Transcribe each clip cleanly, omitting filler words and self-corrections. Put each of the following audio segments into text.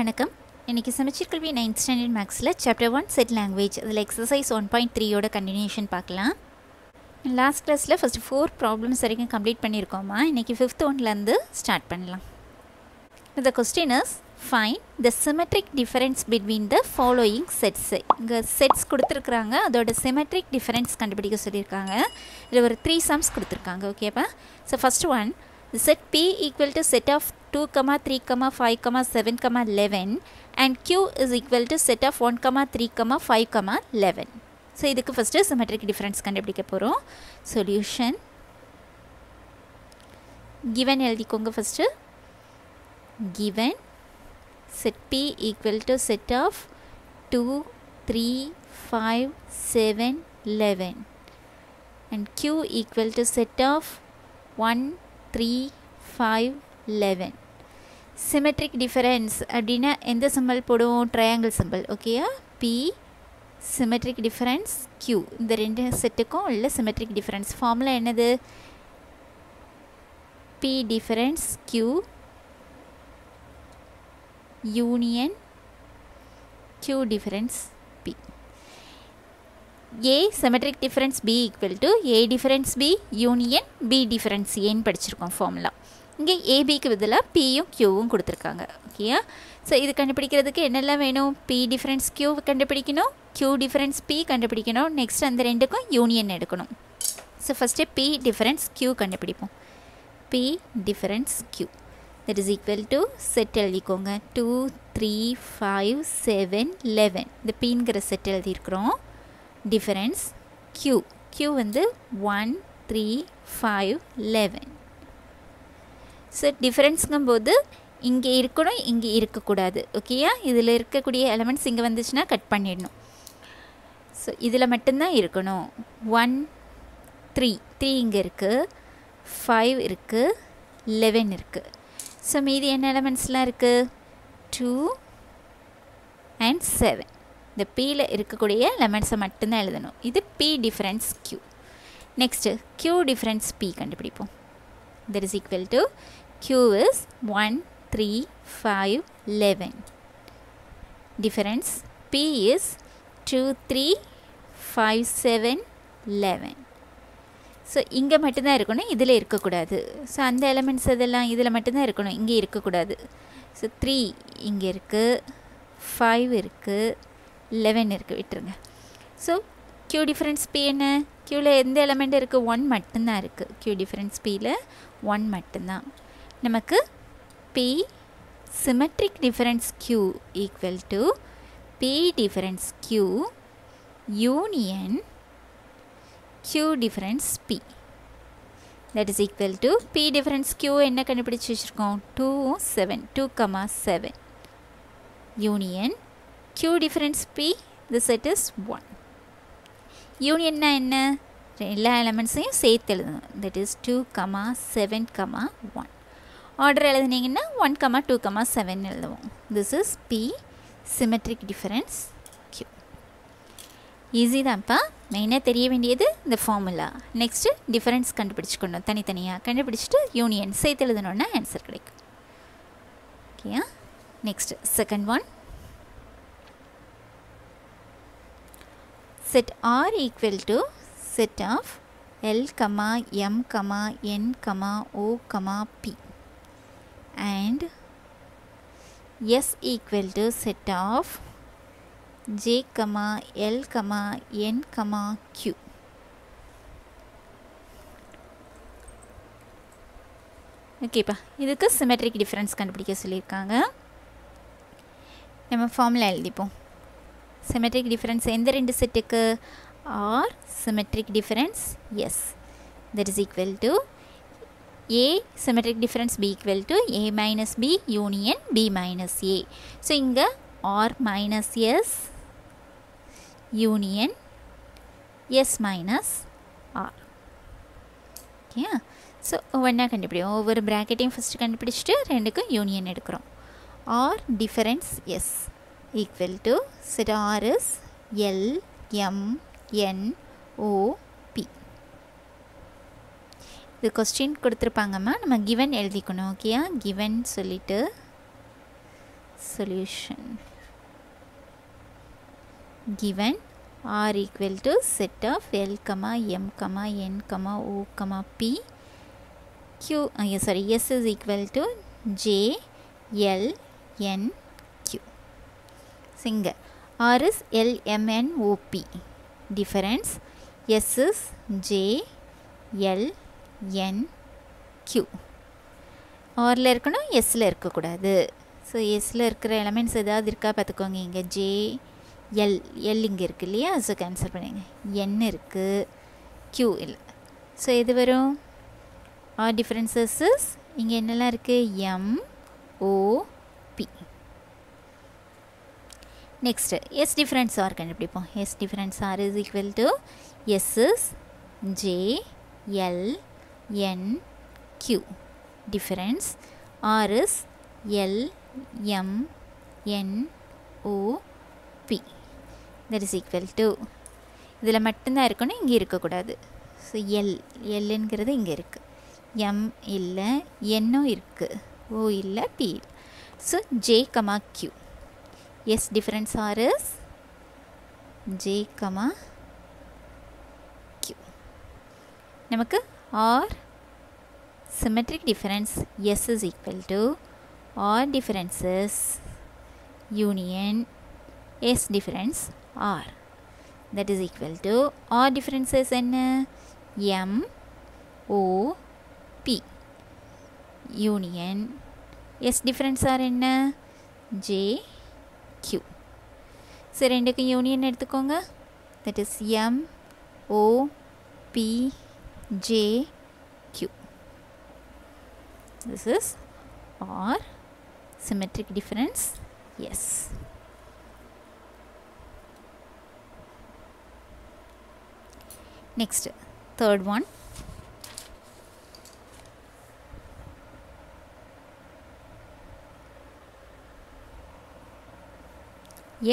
வணக்கம். இன்னைக்கு சமச்சீர் கல்வி 9th ஸ்டாண்டர்ட் மேக்ஸில் சாப்டர் 1 செட் லாங்குவேஜ் அதில் எக்ஸசைஸ் 1.3யோட கண்டினியூஷன் பார்க்கலாம். லாஸ்ட் கிளாஸில் ஃபஸ்ட்டு 4 ப்ராப்ளம்ஸ் வரைக்கும் கம்ப்ளீட் பண்ணியிருக்கோமா? இன்றைக்கி 5th ஒன்லேருந்து ஸ்டார்ட் பண்ணலாம். The question is find the symmetric difference between the following sets. இங்கே செட்ஸ் கொடுத்துருக்குறாங்க, அதோட சிமெட்ரிக் டிஃபரன்ஸ் கண்டுபிடிக்க சொல்லியிருக்காங்க. இதில் ஒரு 3 சம்ஸ் கொடுத்துருக்காங்க. ஓகேப்பா. So first one, set P equal to set of 2, 3, 5, 7, 11 and Q is equal to set of 1, 3, 5, 11. So, இதுக்கு first symmetric difference கண்டுபிடிக்கப் போகிறோம். Solution given எழுதிக்கோங்க first. Given set P equal to set of 2, 3, 5, 7, 11 and Q equal to set of 1, 3, 5, 11. Symmetric difference அப்படின்னா எந்த symbol போடுவோம்? Triangle symbol. ஓகேயா? P symmetric difference Q, இந்த ரெண்டு செட்டுக்கும் உள்ள symmetric difference ஃபார்முலா என்னது? P difference Q union Q difference P. A symmetric difference B equal to A difference B union B difference A ன்னு படிச்சிருக்கோம் ஃபார்முலா. இங்கே ஏபிக்கு பதிலாக பியும் கியூவும் கொடுத்துருக்காங்க. ஓகேயா? ஸோ இது கண்டுபிடிக்கிறதுக்கு என்னெல்லாம் வேணும்? பி டிஃபரன்ஸ் கியூ கண்டுபிடிக்கணும், கியூ டிஃபரன்ஸ் பி கண்டுபிடிக்கணும், நெக்ஸ்ட் அந்த ரெண்டுக்கும் யூனியன் எடுக்கணும். So first P difference Q கண்டுபிடிப்போம். P difference Q that is equal to set எழுதிக்கோங்க, 2, 3, 5, 7, 11 இந்த பிங்கிற செட் எழுதியிருக்கிறோம். டிஃபரன்ஸ் கியூ, கியூ வந்து 1, 3, 5, 11. ஸோ டிஃப்ரென்ஸுங்கும்போது இங்கே இருக்கணும், இங்கே இருக்கக்கூடாது. ஓகேயா? இதில் இருக்கக்கூடிய எலமெண்ட்ஸ் இங்கே வந்துச்சுன்னா கட் பண்ணிடணும். ஸோ இதில் மட்டும்தான் இருக்கணும். 1, 3 இங்கே இருக்குது, 5 இருக்குது, 11 இருக்குது. ஸோ மீதி என்ன எலமெண்ட்ஸ்லாம் இருக்குது? 2 and 7. இந்த பியில் இருக்கக்கூடிய எலமெண்ட்ஸை மட்டும்தான் எழுதணும். இது P difference Q. Next Q difference P கண்டுபிடிப்போம். That is equal to Q is 1, 3, 5, 11. Difference P is 2, 3, 5, 7, 11. So இங்கே மட்டும்தான் இருக்கணும், இதில் இருக்கக்கூடாது. ஸோ அந்த எலமெண்ட்ஸ் இதெல்லாம் இதில் மட்டும்தான் இருக்கணும், இங்கே இருக்கக்கூடாது. ஸோ 3 இங்கே இருக்குது, 5 இருக்குது, 11 இருக்குது, விட்டுருங்க. ஸோ Q difference P என்ன? Qவில் எந்த எலமெண்ட் இருக்குது? 1 மட்டும்தான் இருக்குது. Q difference Pயில் 1 மட்டும்தான். நமக்கு P symmetric difference Q equal to P difference Q union Q difference P. That is equal to P difference Q என்ன கண்டுபிடிச்சு வச்சுருக்கோம்? 2, 7 union Q difference P, the set is 1. யூனியன்னா என்ன? எல்லா எலமெண்ட்ஸையும் சேர்த்து எழுதணும். That is 2, 7, 1. ஆர்டர் எழுதுனீங்கன்னா 1, 2, 7 எழுதுவோம். This is P symmetric difference Q. Easy தான்ப்பா. மெயினாக தெரிய வேண்டியது இந்த ஃபார்முலா. நெக்ஸ்ட்டு டிஃபரன்ஸ் கண்டுபிடிச்சிக்கணும், தனித்தனியாக கண்டுபிடிச்சிட்டு யூனியன் சேர்த்து எழுதணுன்னா ஆன்சர் கிடைக்கும். ஓகேயா? Next second one, set R equal to set of L, M, N, O, P and S equal to set of J, L, N, Q. ஓகேப்பா. இதுக்கு symmetric difference கண்டுபிடிக்க சொல்லியிருக்காங்க. நம்ம ஃபார்முலா எழுதிப்போம். symmetric difference எந்த ரெண்டு செட்டுக்கு? R symmetric difference S. that is equal to A symmetric difference B equal to A minus B union B minus A. so இங்க R minus S union S minus R. okay, so ஒவ்வொன்னா கண்டுபிடிக்கிறோம். ஒவ்வொரு பிராக்கெட்டையும் first கண்டுபிடிச்சிட்டு ரெண்டுக்கும் union எடுக்கிறோம். R difference S equal to set R is L, M, N, O, P. இது question கொடுத்துருப்பாங்கம்மா, நம்ம கிவன் எழுதிக்கணும். ஓகேயா? கிவன் சொல்லிட்டு solution. Given R equal to set of L, M, N, O, P, Q, S is equal to J, L, N, Q. Single. R is L, M, N, O, P. Difference. S is J, L, N, Q. R la irukkanum, S la irukkakoodadhu. So S la irukkira elements edhavadhu irukka pathukonga inga J, L, L inga irukku illaya, so cancel pannunga. N irukku, Q illa. So edhu varum? Our differences is inga ennala irukku M, O, P. Next, S difference R kandupidipom. S difference R is equal to S is J, L, N, Q. Difference R is L, M, N, O, P. That is equal to idhula mattum irukonu inge irukkakoodadhu. So L, L engiradhu inge irukku, M illa, N irukku, O illa, P. So J, Q. S difference R is J, Q. Namakku R symmetric difference S is equal to R differences union S difference R, that is equal to R differences in M, O, P union S difference R in J, Q. So rendukku union edukonga, that is M, O, P, J, Q. This is R symmetric difference. Yes. Next, third one.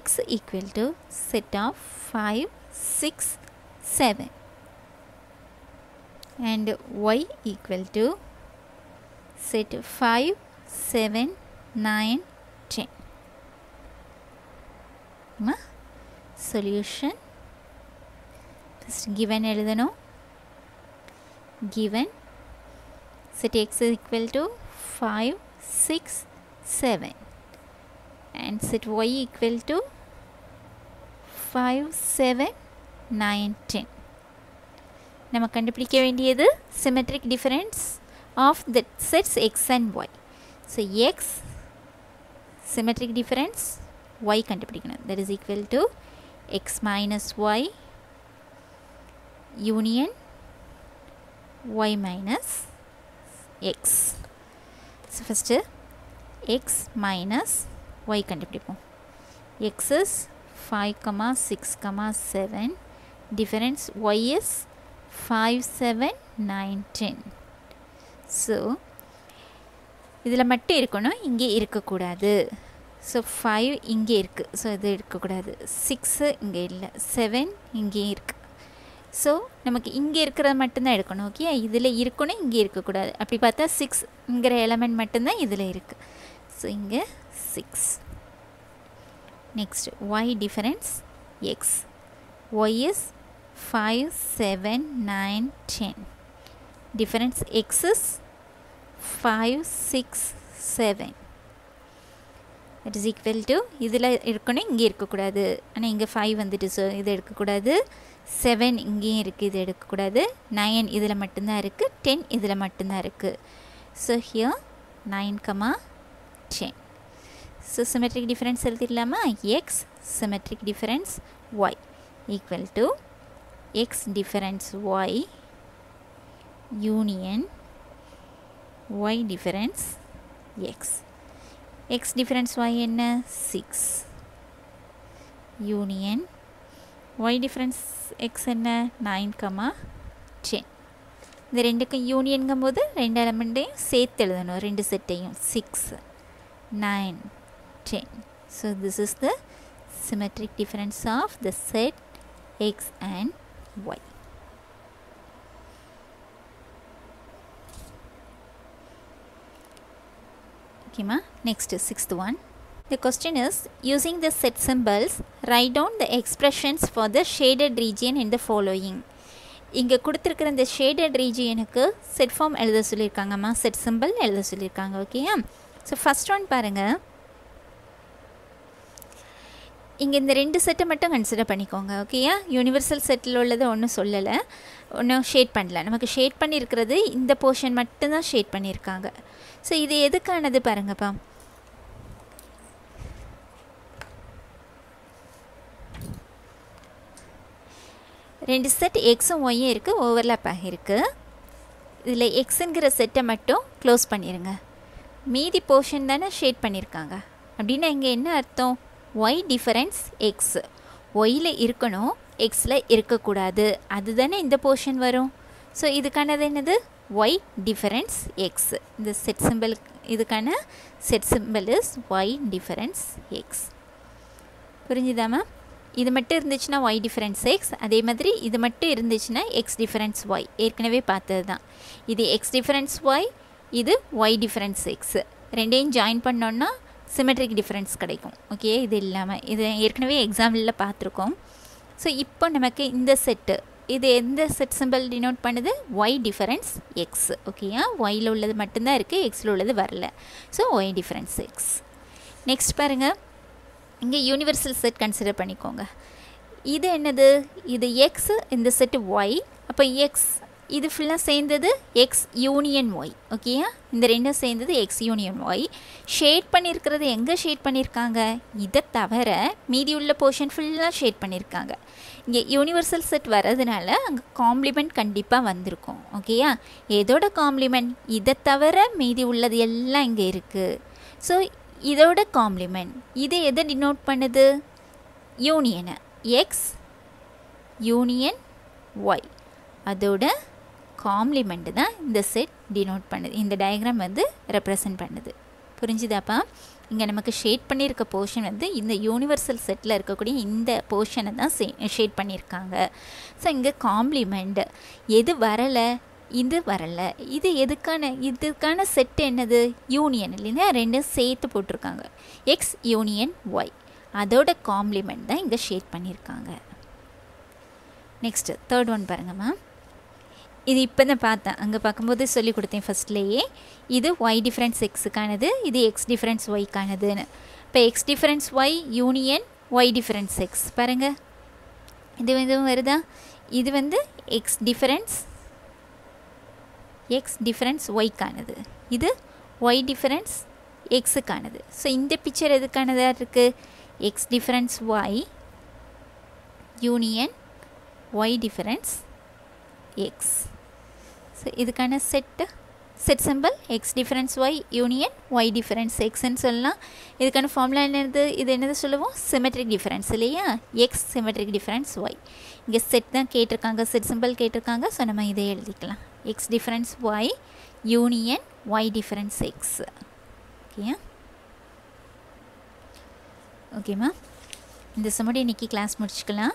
X equal to set of 5, 6, 7. And Y equal to set 5, 7, 9, 10. Solution. First given eludhano. Given set X is equal to 5, 6, 7. And set Y equal to 5, 7, 9, 10. Nama kandupidikka vendiyadhu symmetric difference of the sets X and Y. So X symmetric difference Y கண்டுபிடிக்கணும், that is equal to X minus Y union Y minus X. So first X minus Y கண்டுபிடிப்போம். X is 5, 6, 7. Difference Y is 5, 7, 9, 10. So idhula mattum irukonum inge irukkakoodadhu. So 5 inge irukku, so idu irukkakoodadhu. 6 inge illa, 7 inge irukku. So namakku inge irukkiradhu mattum dhaan edukonum. Okay, idhula irukonu inge irukkakoodadhu. Apdi paatha 6 ingra element mattum dhaan idhula irukku. So inge 6. Next, Y difference X. Y is 5, 7, 9, 10. Difference X is 5, 6, 7. That is equal to idhula irukonu inge irukkakoodadhu. Ana inga 5 vandittu, so idu edukkakoodadhu. 7 inge irukku, idu edukkakoodadhu. 9 idhula mattum dhaan irukku, 10 idhula mattum dhaan irukku. So here 9, 10. So symmetric difference eludhiralama. X symmetric difference Y equal to X difference Y union Y difference X. X difference Y enna? 6 union Y difference X enna? 9, 10. இந்த ரெண்டுக்கு யூனியன்ங்கும் போது ரெண்டு எலிமெண்ட்டையும் சேர்த்து எழுதணும், ரெண்டு செட்டையும். 6, 9, 10. So this is the symmetric difference of the set X and Y. Next, sixth one. The question is, using the set symbols, write down the expressions for the shaded region in the following. இங்கே கொடுத்திருக்கிற இந்த shaded regionுக்கு set form எழுத சொல்லியிருக்காங்கம்மா, set symbol எழுத சொல்லியிருக்காங்க. ஓகேயா? So first one பாருங்கள், இங்கே இந்த ரெண்டு செட்டை மட்டும் கன்சிடர் பண்ணிக்கோங்க. ஓகேயா? யூனிவர்சல் செட்டில் உள்ளதை ஒன்றும் சொல்லலை, ஒன்றும் ஷேட் பண்ணல. நமக்கு ஷேட் பண்ணியிருக்கிறது இந்த போர்ஷன் மட்டும்தான் ஷேட் பண்ணியிருக்காங்க. ஸோ இது எதுக்கானது பாருங்கப்பா. ரெண்டு செட் எக்ஸும் ஒய்யும் இருக்குது, ஓவர்லாப் ஆகியிருக்கு. இதில் எக்ஸுங்கிற செட்டை மட்டும் க்ளோஸ் பண்ணிடுங்க. மீதி போர்ஷன் தானே ஷேட் பண்ணியிருக்காங்க. அப்படின்னா இங்கே என்ன அர்த்தம்? y difference x, yல இருக்கணும், xல இருக்கக்கூடாது. அதுதானே இந்த போர்ஷன் வரும். ஸோ இதுக்கானது என்னது? y difference x. இந்த செட் சிம்பிள், இதுக்கான set simple is y difference x. புரிஞ்சுதாமா? இது மட்டும் இருந்துச்சுன்னா y difference x, அதே மாதிரி இது மட்டும் இருந்துச்சுன்னா x difference y. ஏற்கனவே பார்த்தது தான். இது x difference y, இது y difference x. ரெண்டையும் ஜாயின் பண்ணோன்னா சிமெட்ரிக் டிஃப்ரென்ஸ் கிடைக்கும். ஓகே, இது இல்லாமல் இது ஏற்கனவே எக்ஸாம்பிளில் பார்த்துருக்கோம். ஸோ இப்போ நமக்கு இந்த செட்டு, இது எந்த செட் சிம்பிள் டினோட் பண்ணுது? Y difference X. ஓகேயா? ஒயில் உள்ளது மட்டும்தான் இருக்குது, எக்ஸில் உள்ளது வரல. So Y difference X. Next பாருங்கள், இங்கே யூனிவர்சல் செட் கன்சிடர் பண்ணிக்கோங்க. இது என்னது? இது எக்ஸ், இந்த செட்டு ஒய். அப்போ எக்ஸ் இது ஃபுல்லாக சேர்ந்தது எக்ஸ் யூனியன் ஒய். ஓகேயா? இந்த ரெண்டும் சேர்ந்தது எக்ஸ் யூனியன் ஒய். ஷேட் பண்ணியிருக்கிறது எங்கே ஷேட் பண்ணியிருக்காங்க? இதை தவிர மீதி உள்ள போர்ஷன் ஃபுல்லாக ஷேட் பண்ணியிருக்காங்க. இங்கே யூனிவர்சல் செட் வர்றதுனால அங்கே காம்ப்ளிமெண்ட் கண்டிப்பாக வந்திருக்கும். ஓகேயா? எதோட காம்ப்ளிமெண்ட்? இதை தவிர மீதி உள்ளது எல்லாம் இங்கே இருக்குது. ஸோ இதோட காம்ப்ளிமெண்ட், இது எதை டினோட் பண்ணுது? யூனியனை, எக்ஸ் யூனியன் ஒய், அதோட காம்ப்ளிமெண்ட்டு தான் இந்த செட் டினோட் பண்ணுது, இந்த டயக்ராம் வந்து ரெப்ரசன்ட் பண்ணுது. புரிஞ்சுதாப்பா? இங்கே நமக்கு ஷேட் பண்ணியிருக்க போர்ஷன் வந்து இந்த யூனிவர்சல் செட்டில் இருக்கக்கூடிய இந்த போர்ஷனை தான் ஷேட் பண்ணியிருக்காங்க. ஸோ இங்கே காம்ப்ளிமெண்ட் எது வரலை, இது வரலை. இது எதுக்கான, இதுக்கான செட்டு என்னது? யூனியன், இல்லைன்னா ரெண்டும் சேர்த்து போட்டிருக்காங்க எக்ஸ் யூனியன் ஒய். அதோட காம்ப்ளிமெண்ட் தான் இங்கே ஷேட் பண்ணியிருக்காங்க. நெக்ஸ்ட்டு தேர்ட் ஒன் பாருங்கம்மா. இது இப்போ தான் பார்த்தேன், அங்கே பார்க்கும்போது சொல்லி கொடுத்தேன் ஃபஸ்ட்லேயே. இது ஒய் டிஃப்ரென்ஸ் எக்ஸுக்கானது, இது எக்ஸ் டிஃப்ரென்ஸ் ஒய்க்கானதுன்னு. இப்போ X difference Y union Y difference X பாருங்கள், இது இதுவும் வருதா? இது வந்து எக்ஸ் டிஃப்ரென்ஸ் ஒய்க்கானது, இது ஒய் டிஃப்ரென்ஸ் எக்ஸுக்கானது. ஸோ இந்த பிக்சர் எதுக்கானதாக இருக்குது? X difference Y union Y difference X. So இதுக்கான set simple X difference Y union Y difference எக்ஸ்ன்னு சொல்லலாம். இதுக்கான ஃபார்முலா என்னது? இது என்னது சொல்லுவோம்? சிமெட்ரிக் டிஃபரன்ஸ், இல்லையா? X symmetric difference Y. இங்கே செட் தான் கேட்டிருக்காங்க, செட் சிம்பிள் கேட்டிருக்காங்க. ஸோ நம்ம இதை எழுதிக்கலாம், X difference Y union Y difference X. ஓகேயா? ஓகேம்மா, இந்த சமோட இன்றைக்கி கிளாஸ் முடிச்சுக்கலாம்.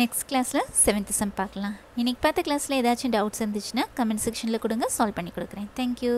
நெக்ஸ்ட் கிளாஸில் 7th செம் பார்க்கலாம். இன்றைக்கி பார்த்த கிளாஸில் ஏதாச்சும் டவுட்ஸ் இருந்துச்சுன்னா கமெண்ட் செக்ஷனில் கொடுங்க, சால்வ் பண்ணி கொடுக்குறேன். தேங்க்யூ.